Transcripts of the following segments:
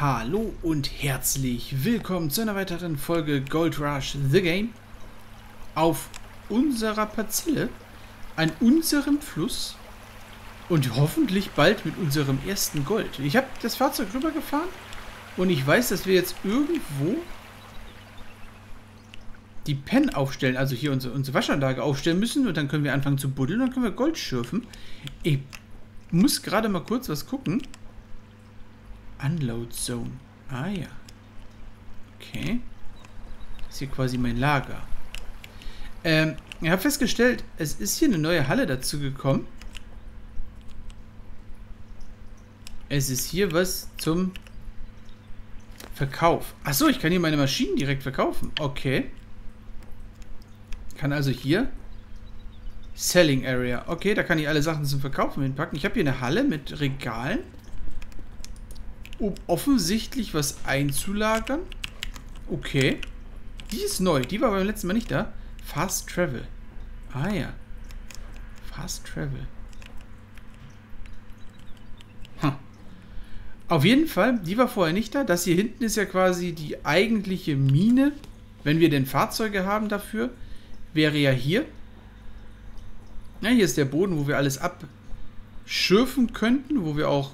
Hallo und herzlich willkommen zu einer weiteren Folge Gold Rush The Game. Auf unserer Parzelle, an unserem Fluss und hoffentlich bald mit unserem ersten Gold. Ich habe das Fahrzeug rübergefahren und ich weiß, dass wir jetzt irgendwo die Pen aufstellen, also hier unsere Waschanlage aufstellen müssen und dann können wir anfangen zu buddeln und dann können wir Gold schürfen. Ich muss gerade mal kurz was gucken. Unload Zone. Ah ja. Okay. Das ist hier quasi mein Lager. Ich habe festgestellt, es ist hier eine neue Halle dazu gekommen. Es ist hier was zum Verkauf. Achso, ich kann hier meine Maschinen direkt verkaufen. Okay. Ich kann also hier Selling Area. Okay, da kann ich alle Sachen zum Verkaufen hinpacken. Ich habe hier eine Halle mit Regalen, um offensichtlich was einzulagern. Okay. Die ist neu. Die war beim letzten Mal nicht da. Fast Travel. Ah ja. Fast Travel. Hm. Auf jeden Fall, die war vorher nicht da. Das hier hinten ist ja quasi die eigentliche Mine. Wenn wir denn Fahrzeuge haben dafür, wäre ja hier. Ja, hier ist der Boden, wo wir alles abschürfen könnten, wo wir auch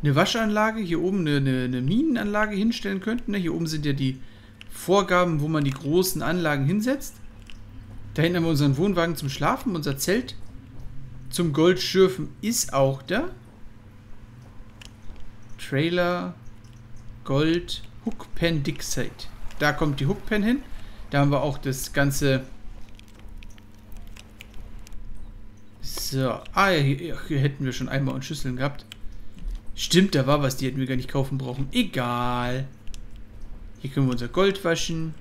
eine Waschanlage, hier oben eine Minenanlage hinstellen könnten. Hier oben sind ja die Vorgaben, wo man die großen Anlagen hinsetzt. Da hinten haben wir unseren Wohnwagen zum Schlafen. Unser Zelt zum Goldschürfen ist auch da. Trailer, Gold, Hookpen Dixite. Da kommt die Hookpen hin. Da haben wir auch das ganze... So, ah ja, hier hätten wir schon Eimer und Schüsseln gehabt. Stimmt, da war was, die hätten wir gar nicht kaufen brauchen. Egal. Hier können wir unser Gold waschen.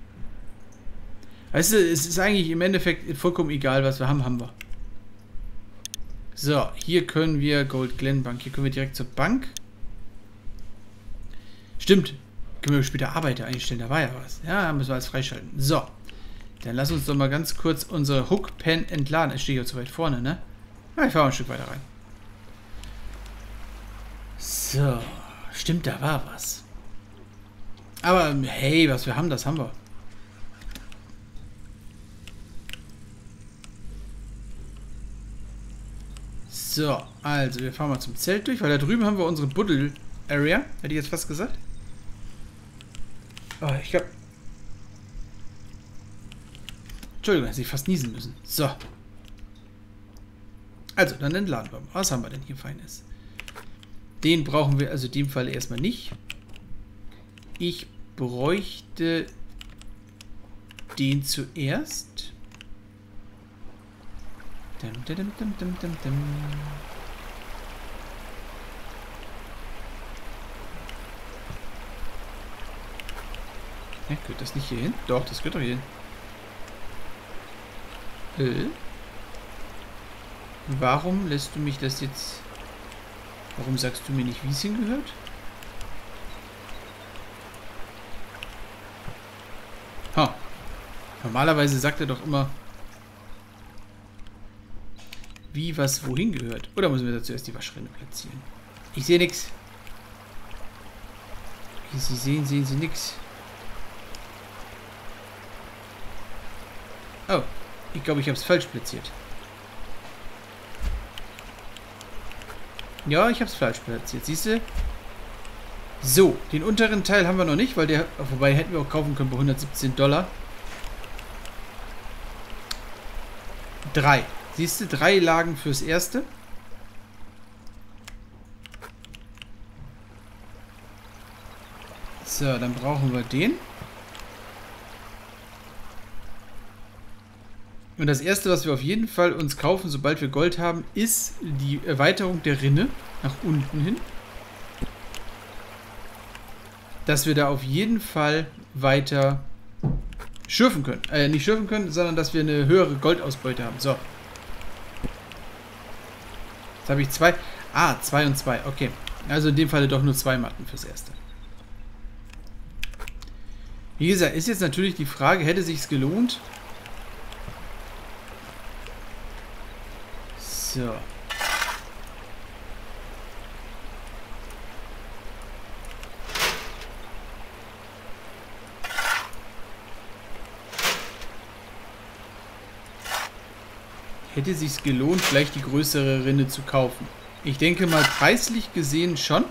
Weißt du, es ist eigentlich im Endeffekt vollkommen egal, was wir haben, haben wir. So, hier können wir Gold Glen Bank. Hier können wir direkt zur Bank. Stimmt. Können wir später Arbeiter einstellen, da war ja was. Ja, müssen wir alles freischalten. So. Dann lass uns doch mal ganz kurz unsere Hookpen entladen. Es steht ja zu weit vorne, ne? Ja, ich fahre mal ein Stück weiter rein. So, stimmt, da war was. Aber hey, was wir haben, das haben wir. So, also wir fahren mal zum Zelt durch, weil da drüben haben wir unsere Buddel-Area, hätte ich jetzt fast gesagt. Oh, ich glaube... Entschuldigung, hätte ich fast niesen müssen. So. Also, dann entladen wir mal. Was haben wir denn hier Feines? Den brauchen wir also in dem Fall erstmal nicht. Ich bräuchte den zuerst. Ja, gehört das nicht hier hin? Doch, das gehört doch hier hin. Warum lässt du mich das jetzt... Warum sagst du mir nicht, wie es hingehört? Ha. Normalerweise sagt er doch immer, wie was wohin gehört. Oder müssen wir dazu erst die Waschrinne platzieren? Ich sehe nichts. Wie Sie sehen Sie nichts. Oh, ich glaube, ich habe es falsch platziert. Ja, ich hab's falsch platziert. Siehst du? So, den unteren Teil haben wir noch nicht, weil der... Wobei, hätten wir auch kaufen können bei $117. 3. Siehst du? 3 Lagen fürs erste. So, dann brauchen wir den. Und das erste, was wir auf jeden Fall uns kaufen, sobald wir Gold haben, ist die Erweiterung der Rinne nach unten hin. Dass wir da auf jeden Fall weiter schürfen können. Nicht schürfen können, sondern dass wir eine höhere Goldausbeute haben. So. Jetzt habe ich 2. Ah, 2 und 2. Okay. Also in dem Falle doch nur 2 Matten fürs Erste. Wie gesagt, ist jetzt natürlich die Frage, hätte sich's gelohnt? So. hätte sich's gelohnt, vielleicht die größere Rinne zu kaufen. Ich denke mal preislich gesehen schon.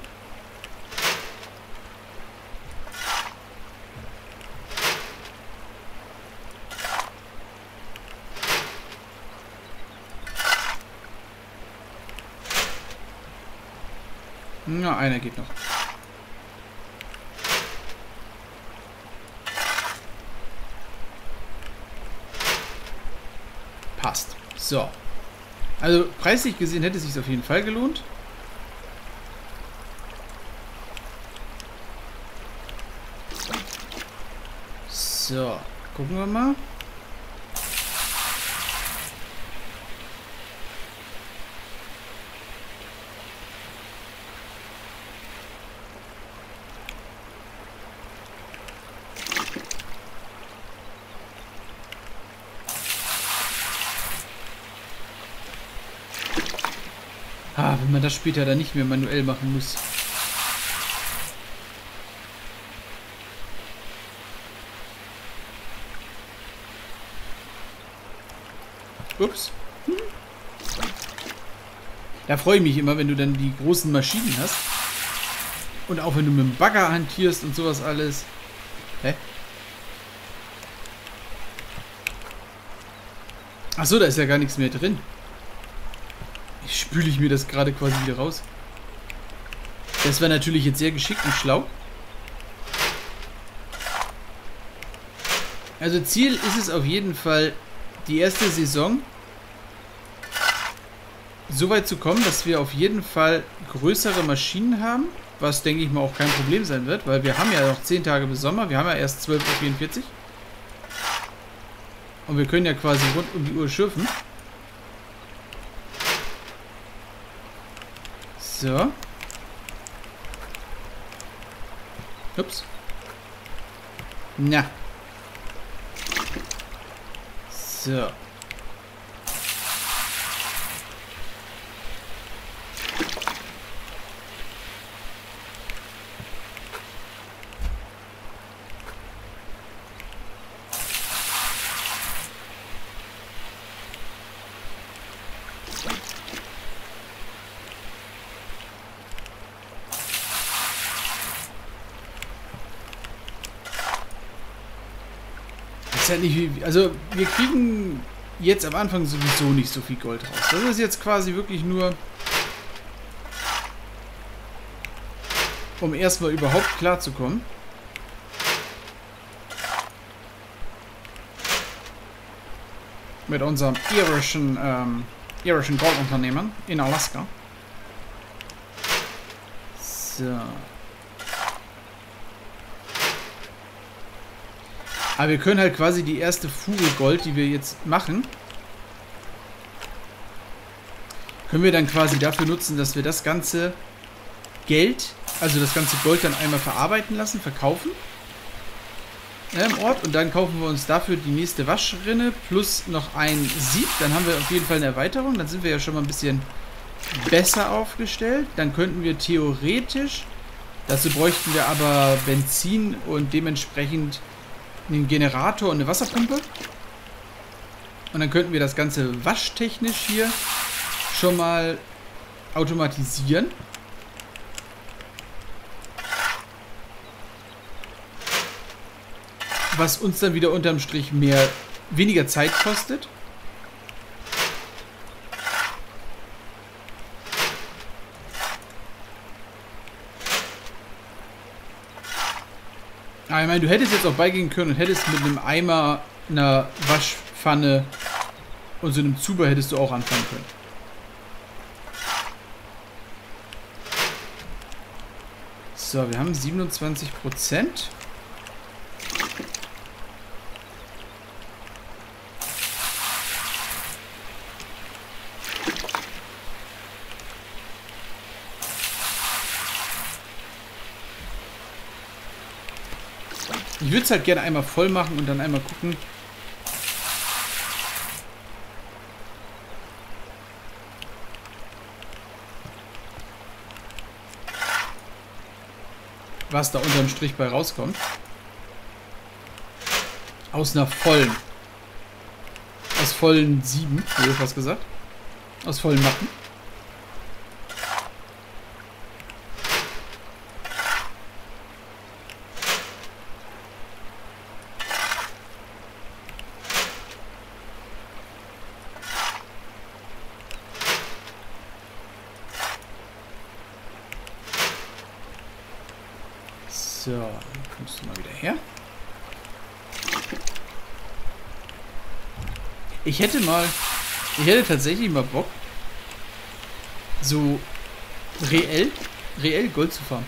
Na, einer geht noch. Passt. So. Also preislich gesehen hätte es sich auf jeden Fall gelohnt. So. Gucken wir mal. Wenn man das später dann nicht mehr manuell machen muss. Ups. Da freue ich mich immer, wenn du dann die großen Maschinen hast. Und auch wenn du mit dem Bagger hantierst und sowas alles. Hä? Achso, da ist ja gar nichts mehr drin. Spüle ich mir das gerade quasi wieder raus. Das war natürlich jetzt sehr geschickt und schlau. Also Ziel ist es auf jeden Fall, die erste Saison so weit zu kommen, dass wir auf jeden Fall größere Maschinen haben, was denke ich mal auch kein Problem sein wird, weil wir haben ja noch 10 Tage bis Sommer, wir haben ja erst 12:44 Uhr und wir können ja quasi rund um die Uhr schürfen. So. Ups. Na. So. Halt nicht, also wir kriegen jetzt am Anfang sowieso nicht so viel Gold raus. Das ist jetzt quasi wirklich nur, um erstmal überhaupt klarzukommen. Mit unserem irischen Goldunternehmen in Alaska. So. Aber wir können halt quasi die erste Fuge Gold, die wir jetzt machen, können wir dann quasi dafür nutzen, dass wir das ganze Geld, also das ganze Gold dann einmal verarbeiten lassen, verkaufen im Ort. Und dann kaufen wir uns dafür die nächste Waschrinne plus noch ein Sieb. Dann haben wir auf jeden Fall eine Erweiterung. Dann sind wir ja schon mal ein bisschen besser aufgestellt. Dann könnten wir theoretisch, dazu bräuchten wir aber Benzin und dementsprechend einen Generator und eine Wasserpumpe. Und dann könnten wir das Ganze waschtechnisch hier schon mal automatisieren. Was uns dann wieder unterm Strich weniger Zeit kostet. Ich meine, du hättest jetzt auch beigehen können und hättest mit einem Eimer, einer Waschpfanne und so einem Zuber hättest du auch anfangen können. So, wir haben 27%. Ich würde es halt gerne einmal voll machen und dann einmal gucken. Was da unterm Strich bei rauskommt. Aus einer vollen. Aus vollen 7, habe ich was gesagt. Aus vollen Mappen. So, kommst du mal wieder her. Ich hätte tatsächlich mal Bock, so reell Gold zu farmen.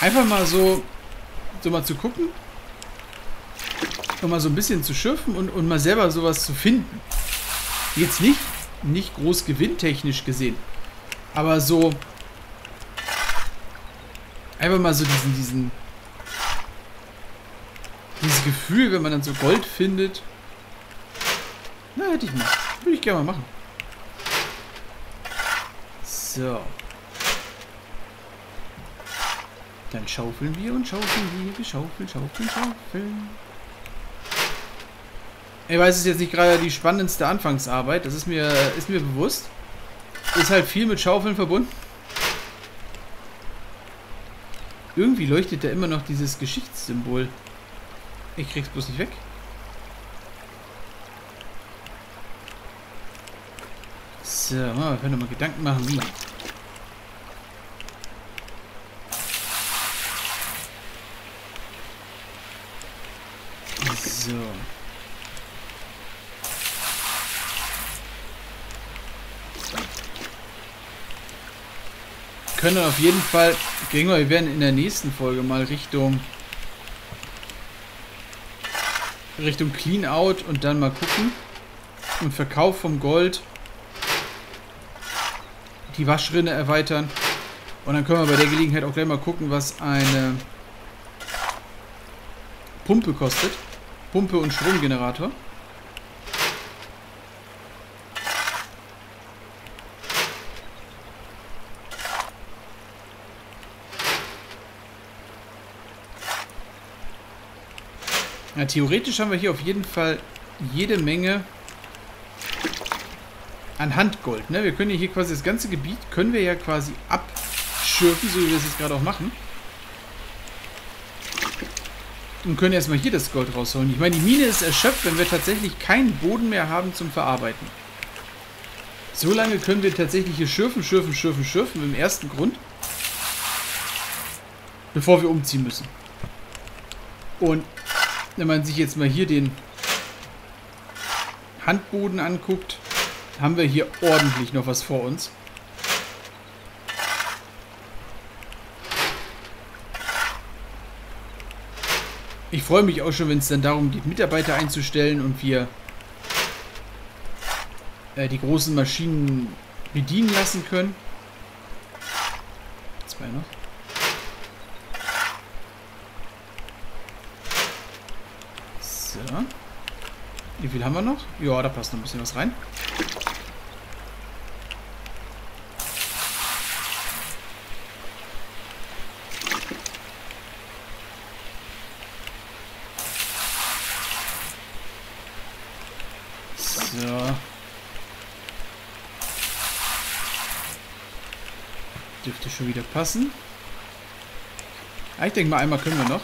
Einfach mal so mal zu gucken und mal so ein bisschen zu schürfen und mal selber sowas zu finden. Jetzt nicht groß gewinntechnisch gesehen, aber so einfach mal so dieses Gefühl, wenn man dann so Gold findet. Na, hätte ich mal. Würde ich gerne mal machen. So. Dann schaufeln wir. Ich weiß, es ist jetzt nicht gerade die spannendste Anfangsarbeit. Das ist mir bewusst. Ist halt viel mit Schaufeln verbunden. Irgendwie leuchtet da immer noch dieses Geschichtssymbol. Ich krieg's bloß nicht weg. So, wir können mal Gedanken machen, wie. So. Können auf jeden Fall, wir werden in der nächsten Folge mal Richtung Clean Out und dann mal gucken und Verkauf vom Gold, die Waschrinne erweitern und dann können wir bei der Gelegenheit auch gleich mal gucken, was eine Pumpe kostet, Pumpe und Stromgenerator. Na, theoretisch haben wir hier auf jeden Fall jede Menge an Handgold. Ne? Wir können hier quasi das ganze Gebiet quasi abschürfen, so wie wir es jetzt gerade auch machen. Und können erstmal hier das Gold rausholen. Ich meine, die Mine ist erschöpft, wenn wir tatsächlich keinen Boden mehr haben zum Verarbeiten. So lange können wir tatsächlich hier schürfen im ersten Grund, bevor wir umziehen müssen. Und wenn man sich jetzt mal hier den Handboden anguckt, haben wir hier ordentlich noch was vor uns. Ich freue mich auch schon, wenn es dann darum geht, Mitarbeiter einzustellen und wir die großen Maschinen bedienen lassen können. Zwei noch. Ja. Wie viel haben wir noch? Ja, da passt noch ein bisschen was rein. So. Dürfte schon wieder passen. Ich denke mal, einmal können wir noch.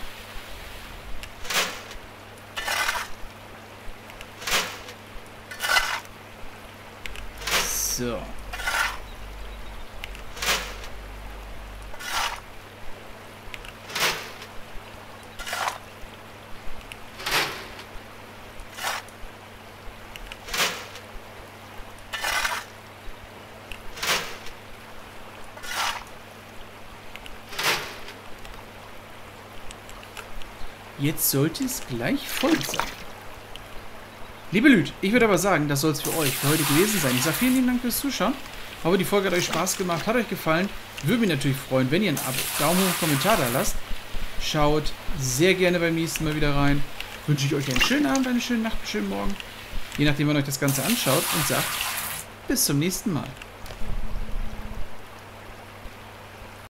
So. Jetzt sollte es gleich voll sein. Liebe Lüd, ich würde aber sagen, das soll es für euch für heute gewesen sein. Ich sage vielen lieben Dank fürs Zuschauen. Ich hoffe, die Folge hat euch Spaß gemacht, hat euch gefallen. Würde mich natürlich freuen, wenn ihr ein Abo, Daumen hoch, Kommentar da lasst. Schaut sehr gerne beim nächsten Mal wieder rein. Wünsche ich euch einen schönen Abend, eine schöne Nacht, einen schönen Morgen. Je nachdem, wann euch das Ganze anschaut und sagt, bis zum nächsten Mal.